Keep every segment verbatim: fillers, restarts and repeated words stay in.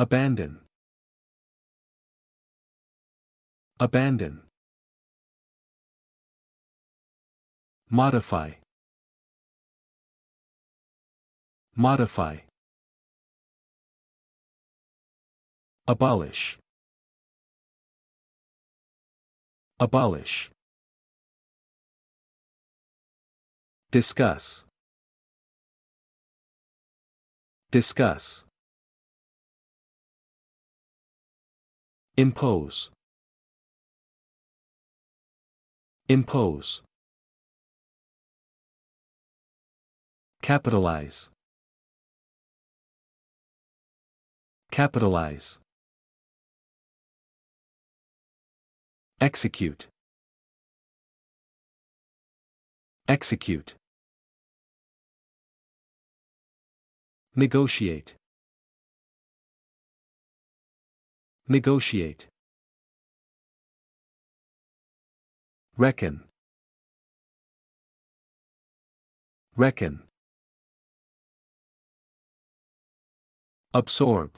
Abandon. Abandon. Modify. Modify. Abolish. Abolish. Discuss. Discuss. Impose. Impose. Capitalize. Capitalize. Execute. Execute. Negotiate. Negotiate. Reckon. Reckon. Absorb.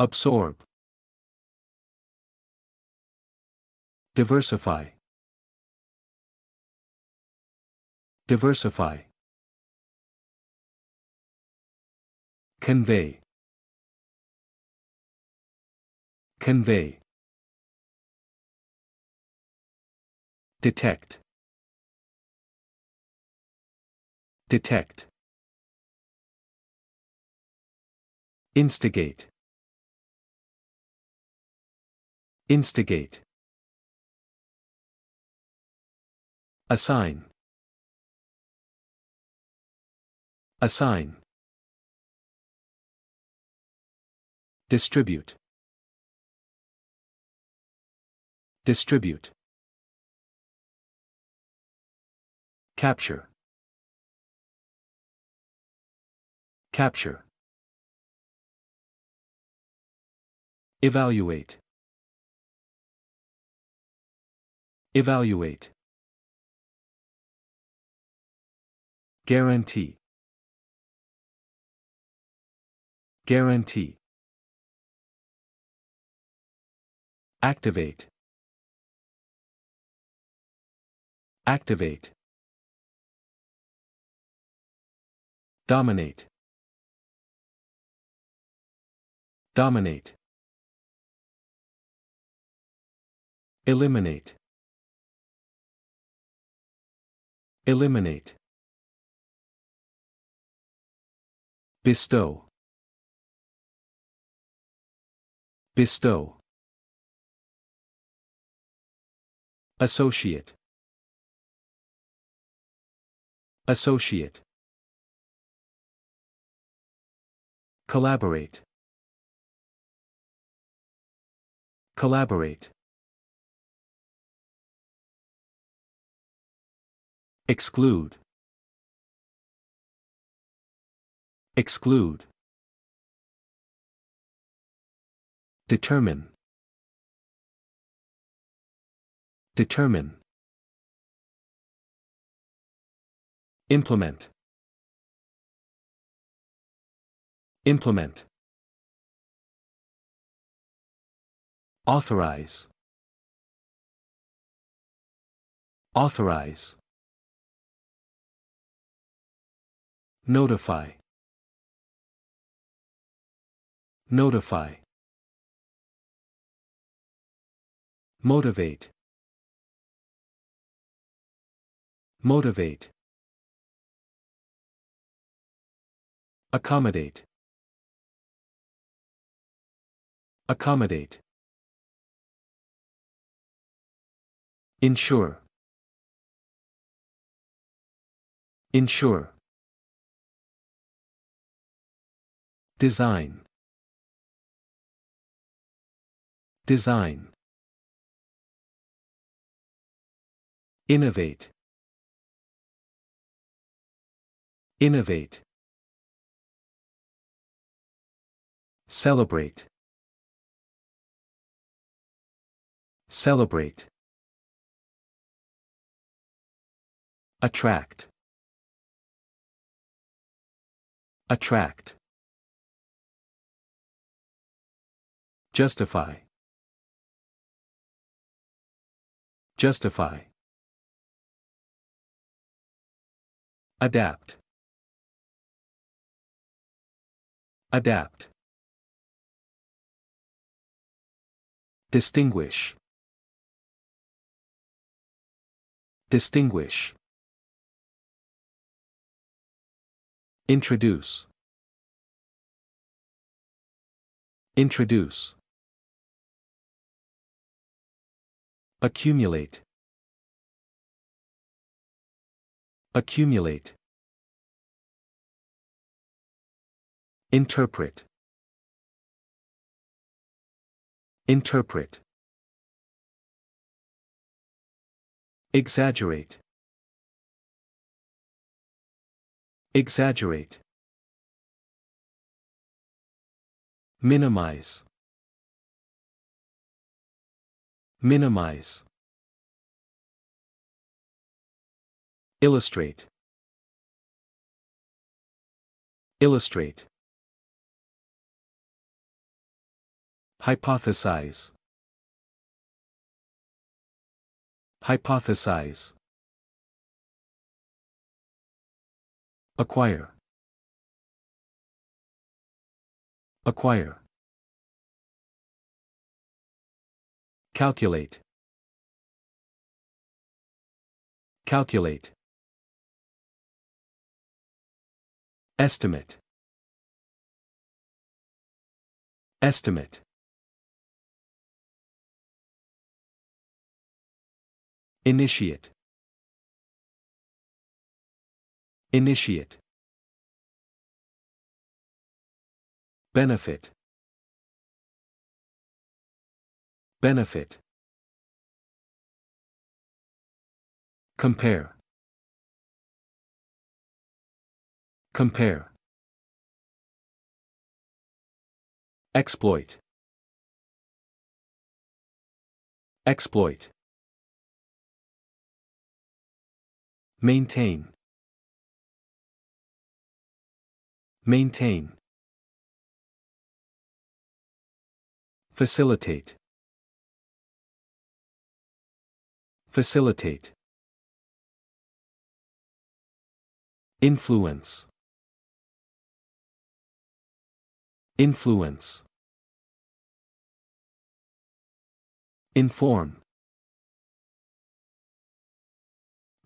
Absorb. Diversify. Diversify. Convey. Convey. Detect. Detect. Instigate. Instigate. Assign. Assign. Distribute. Distribute. Capture. Capture. Evaluate. Evaluate. Guarantee. Guarantee. Activate. Activate. Dominate. Dominate. Eliminate. Eliminate. Bestow. Bestow. Associate. Associate. Collaborate. Collaborate. Exclude. Exclude. Determine. Determine. Implement. Implement. Authorize. Authorize. Notify. Notify. Motivate. Motivate. Accommodate. Accommodate. Ensure. Ensure. Design. Design. Innovate. Innovate. Celebrate. Celebrate. Attract. Attract. Justify. Justify. Adapt. Adapt. Distinguish. Distinguish. Introduce. Introduce. Accumulate. Accumulate. Interpret. Interpret. Exaggerate. Exaggerate. Minimize. Minimize. Illustrate. Illustrate. Hypothesize. Hypothesize. Acquire. Acquire. Calculate. Calculate. Estimate. Estimate. Initiate. Initiate. Benefit. Benefit. Compare. Compare. Exploit. Exploit. Maintain. Maintain. Facilitate. Facilitate. Influence. Influence. Inform.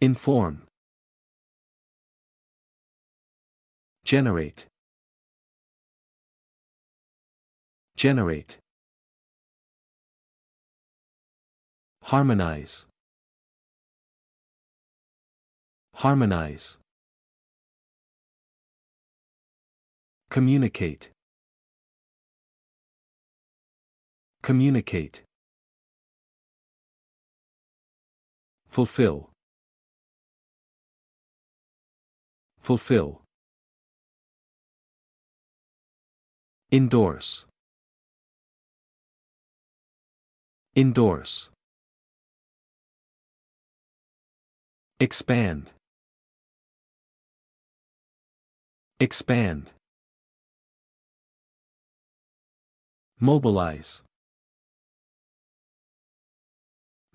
Inform. Generate. Generate. Harmonize. Harmonize. Communicate. Communicate. Fulfill. Fulfill. Endorse. Endorse. Expand. Expand. Mobilize.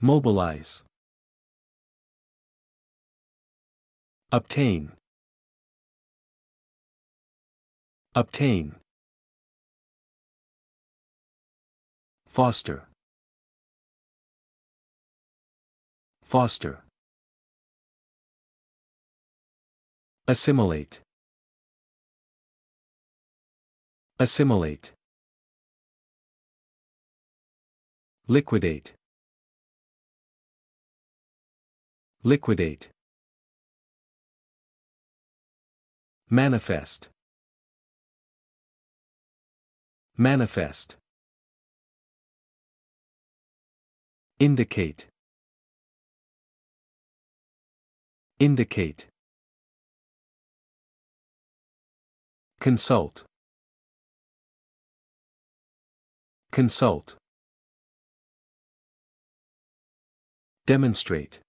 Mobilize. Obtain. Obtain. Foster. Foster. Assimilate. Assimilate. Liquidate. Liquidate. Manifest. Manifest. Indicate. Indicate. Consult. Consult. Demonstrate.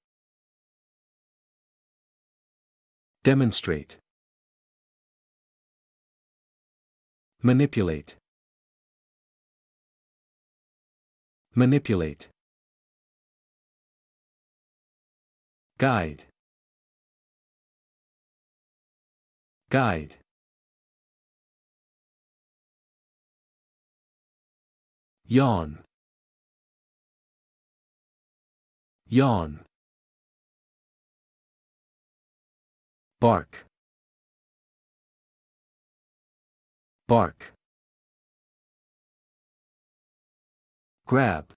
Demonstrate. Manipulate. Manipulate. Guide. Guide. Yawn. Yawn. Bark. Bark. Grab.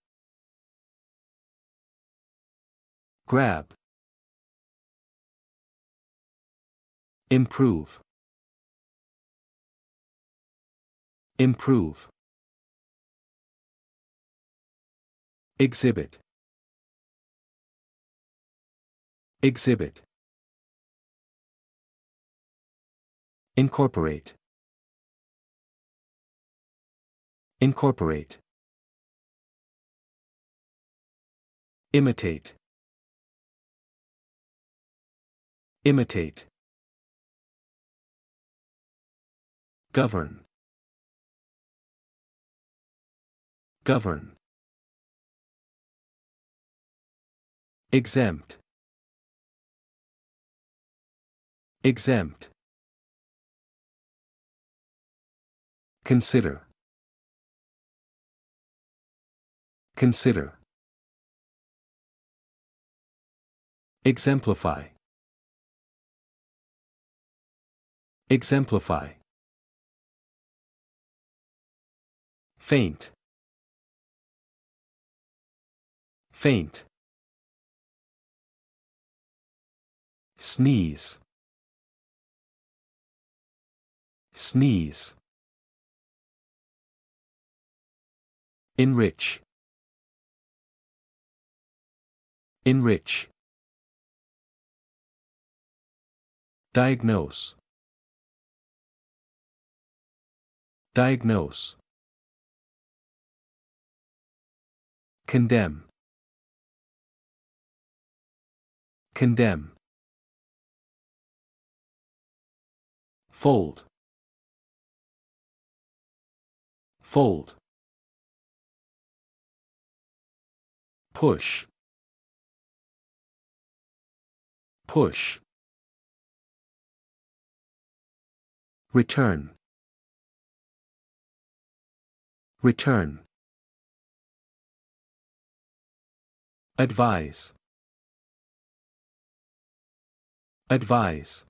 Grab. Improve. Improve. Exhibit. Exhibit. Incorporate. Incorporate. Imitate. Imitate. Govern. Govern. Exempt. Exempt. Consider. Consider. Exemplify. Exemplify. Faint. Faint. Sneeze. Sneeze. Enrich. Enrich. Diagnose. Diagnose. Condemn. Condemn. Fold. Fold. Push. Push. Return. Return. Advise. Advise.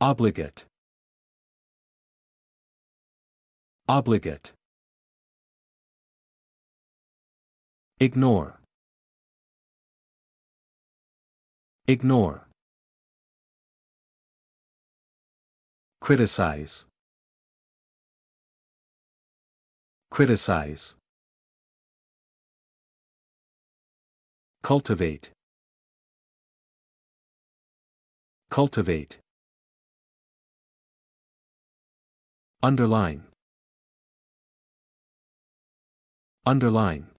Obligate. Obligate. Ignore. Ignore. Criticize. Criticize. Cultivate. Cultivate. Underline. Underline.